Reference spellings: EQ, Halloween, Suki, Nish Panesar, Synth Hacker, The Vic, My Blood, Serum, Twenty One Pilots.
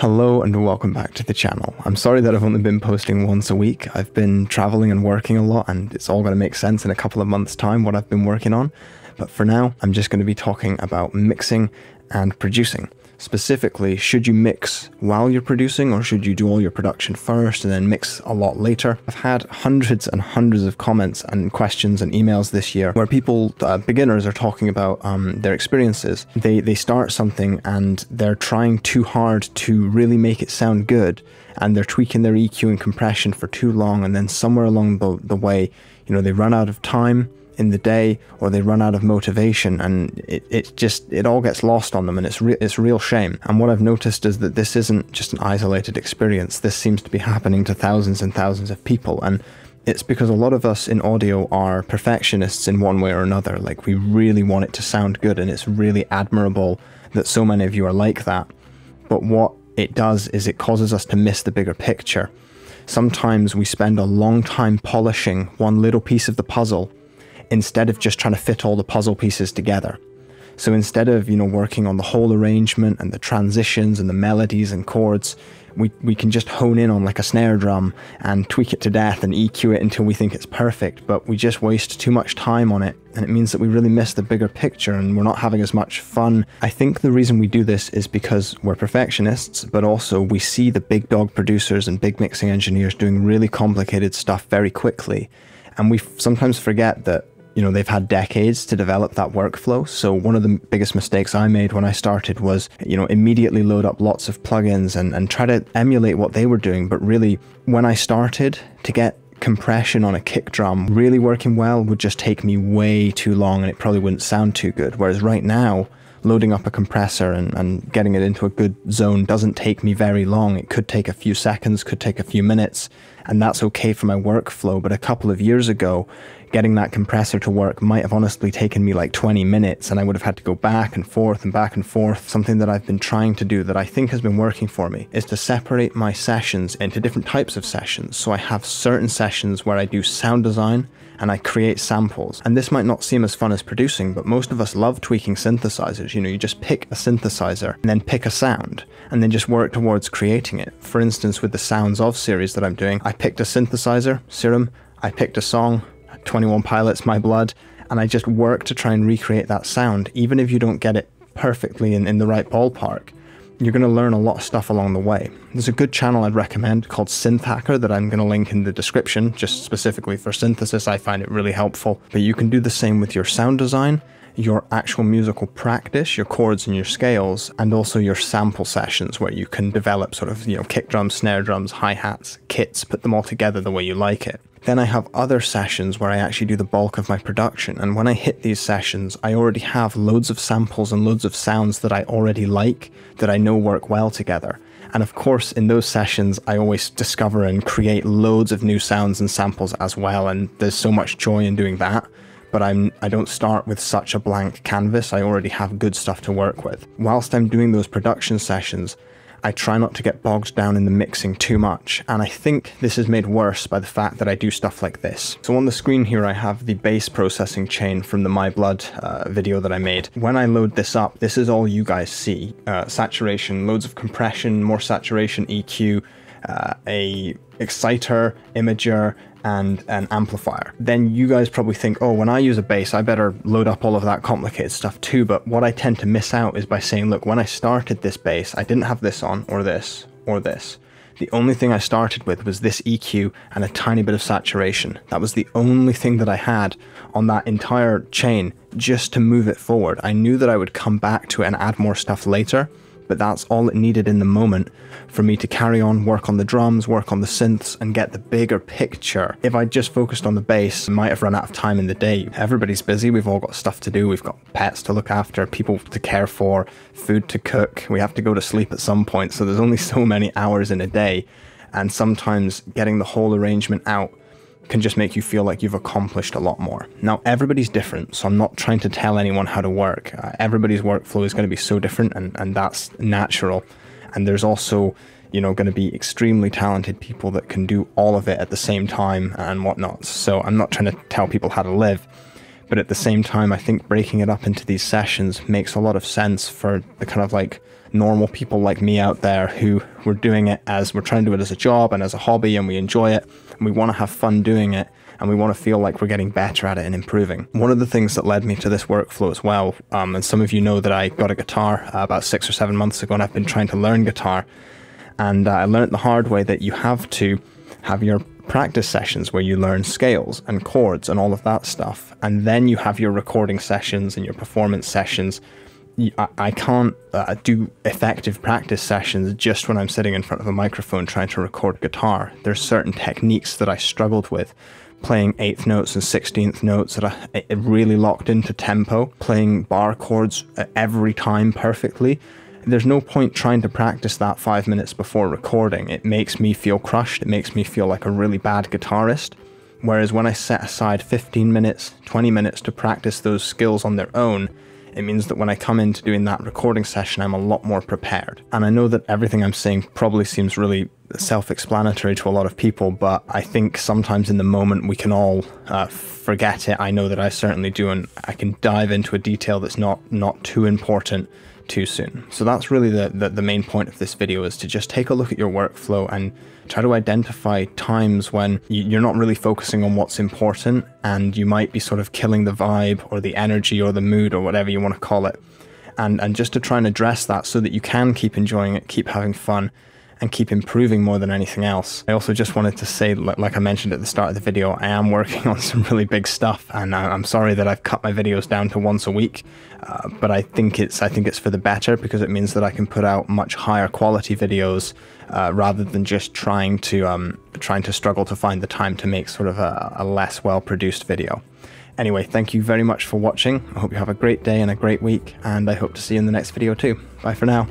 Hello and welcome back to the channel. I'm sorry that I've only been posting once a week. I've been traveling and working a lot, and it's all going to make sense in a couple of months' time what I've been working on. But for now, I'm just going to be talking about mixing and producing. Specifically, should you mix while you're producing, or should you do all your production first and then mix a lot later? I've had hundreds and hundreds of comments and questions and emails this year where people, beginners, are talking about their experiences. They start something and they're trying too hard to really make it sound good, and they're tweaking their EQ and compression for too long, and then somewhere along the way, you know, they run out of time in the day, or they run out of motivation, and it all gets lost on them, and it's real shame. And what I've noticed is that this isn't just an isolated experience. This seems to be happening to thousands and thousands of people, and it's because a lot of us in audio are perfectionists in one way or another. Like, we really want it to sound good, and it's really admirable that so many of you are like that. But what it does is it causes us to miss the bigger picture. Sometimes we spend a long time polishing one little piece of the puzzle, instead of just trying to fit all the puzzle pieces together. So instead of, you know, working on the whole arrangement and the transitions and the melodies and chords, we can just hone in on like a snare drum and tweak it to death and EQ it until we think it's perfect, but we just waste too much time on it, and it means that we really miss the bigger picture and we're not having as much fun. I think the reason we do this is because we're perfectionists, but also we see the big dog producers and big mixing engineers doing really complicated stuff very quickly, and we sometimes forget that, you know, they've had decades to develop that workflow. So one of the biggest mistakes I made when I started was, you know, immediately load up lots of plugins and try to emulate what they were doing. But really, when I started to get compression on a kick drum really working well would just take me way too long, and it probably wouldn't sound too good. Whereas right now, loading up a compressor and getting it into a good zone doesn't take me very long. It could take a few seconds, could take a few minutes, and that's okay for my workflow. But a couple of years ago, getting that compressor to work might have honestly taken me like 20 minutes, and I would have had to go back and forth and back and forth. Something that I've been trying to do that I think has been working for me is to separate my sessions into different types of sessions. So I have certain sessions where I do sound design and I create samples. And this might not seem as fun as producing, but most of us love tweaking synthesizers. You know, you just pick a synthesizer and then pick a sound and then just work towards creating it. For instance, with the Sounds Of series that I'm doing, I picked a synthesizer, Serum, I picked a song, 21 Pilots, My Blood, and I just work to try and recreate that sound. Even if you don't get it perfectly in the right ballpark, you're going to learn a lot of stuff along the way. There's a good channel I'd recommend called Synth Hacker that I'm going to link in the description, just specifically for synthesis. I find it really helpful. But you can do the same with your sound design, your actual musical practice, your chords and your scales, and also your sample sessions where you can develop sort of, you know, kick drums, snare drums, hi-hats, kits, put them all together the way you like it. Then I have other sessions where I actually do the bulk of my production, and when I hit these sessions, I already have loads of samples and loads of sounds that I already like, that I know work well together. And of course, in those sessions, I always discover and create loads of new sounds and samples as well, and there's so much joy in doing that. But I don't start with such a blank canvas. I already have good stuff to work with. Whilst I'm doing those production sessions, I try not to get bogged down in the mixing too much, and I think this is made worse by the fact that I do stuff like this. So on the screen here I have the bass processing chain from the My Blood video that I made. When I load this up, this is all you guys see. Saturation, loads of compression, more saturation, EQ, a exciter, imager, and an amplifier. Then you guys probably think, oh, when I use a bass, I better load up all of that complicated stuff too. But what I tend to miss out is by saying, look, when I started this bass, I didn't have this on, or this, or this. The only thing I started with was this EQ and a tiny bit of saturation. That was the only thing that I had on that entire chain just to move it forward. I knew that I would come back to it and add more stuff later, but that's all it needed in the moment for me to carry on, work on the drums, work on the synths, and get the bigger picture. If I just focused on the bass, I might have run out of time in the day. Everybody's busy, we've all got stuff to do, we've got pets to look after, people to care for, food to cook, we have to go to sleep at some point, so there's only so many hours in a day, and sometimes getting the whole arrangement out can just make you feel like you've accomplished a lot more. Now, everybody's different, so I'm not trying to tell anyone how to work. Everybody's workflow is going to be so different, and that's natural. And there's also, you know, going to be extremely talented people that can do all of it at the same time and whatnot. So I'm not trying to tell people how to live, but at the same time, I think breaking it up into these sessions makes a lot of sense for the kind of like normal people like me out there who we're doing it as, we're trying to do it as a job and as a hobby, and we enjoy it and we want to have fun doing it and we want to feel like we're getting better at it and improving. One of the things that led me to this workflow as well, and some of you know that I got a guitar about 6 or 7 months ago, and I've been trying to learn guitar, and I learned the hard way that you have to have your practice sessions where you learn scales and chords and all of that stuff, and then you have your recording sessions and your performance sessions. I can't do effective practice sessions just when I'm sitting in front of a microphone trying to record guitar. There's certain techniques that I struggled with, playing 8th notes and 16th notes that it really locked into tempo, playing bar chords every time perfectly. There's no point trying to practice that 5 minutes before recording. It makes me feel crushed, it makes me feel like a really bad guitarist. Whereas when I set aside 15 minutes, 20 minutes to practice those skills on their own, it means that when I come into doing that recording session, I'm a lot more prepared. And I know that everything I'm saying probably seems really self-explanatory to a lot of people, but I think sometimes in the moment we can all forget it. I know that I certainly do, and I can dive into a detail that's not too important too soon. So that's really the main point of this video, is to just take a look at your workflow and try to identify times when you're not really focusing on what's important, and you might be sort of killing the vibe or the energy or the mood or whatever you want to call it, and just to try and address that so that you can keep enjoying it, keep having fun, and keep improving more than anything else. I also just wanted to say, like I mentioned at the start of the video, I am working on some really big stuff, and I'm sorry that I've cut my videos down to once a week, but I think it's for the better, because it means that I can put out much higher quality videos rather than just trying to struggle to find the time to make sort of a less well-produced video. Anyway, thank you very much for watching. I hope you have a great day and a great week, and I hope to see you in the next video too. Bye for now.